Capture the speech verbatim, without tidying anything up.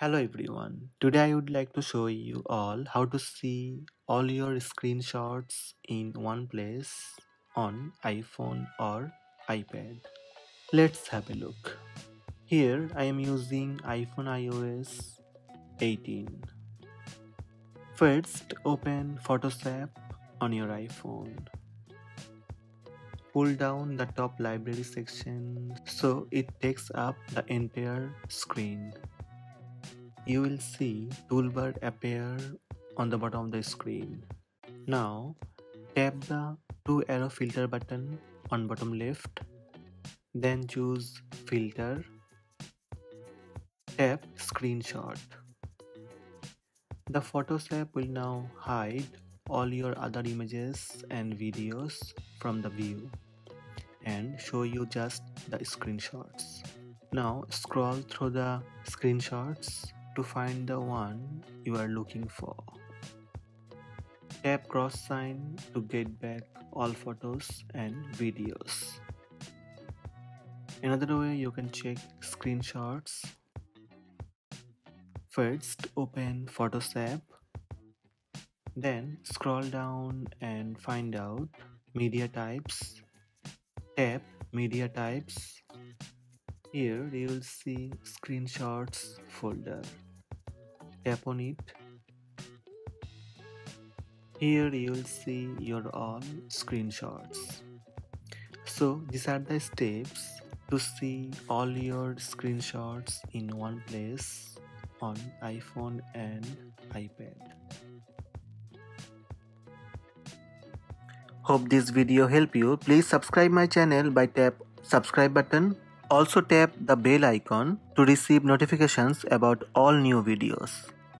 Hello everyone, today I would like to show you all how to see all your screenshots in one place on iPhone or iPad. Let's have a look. Here I am using iPhone i O S eighteen. First open Photos app on your iPhone. Pull down the top library section so it takes up the entire screen. You will see toolbar appear on the bottom of the screen. Now tap the two arrow filter button on bottom left, then choose filter, tap screenshot. The Photos app will now hide all your other images and videos from the view and show you just the screenshots. Now scroll through the screenshots to find the one you are looking for. Tap cross sign to get back all photos and videos. Another way you can check screenshots. First open Photos app, then scroll down and find out media types. Tap media types. Here you will see screenshots folder. Tap on it. Here you will see your all screenshots. So these are the steps to see all your screenshots in one place on iPhone and iPad. Hope this video helped you. Please subscribe my channel by tap subscribe button. Also tap the bell icon to receive notifications about all new videos.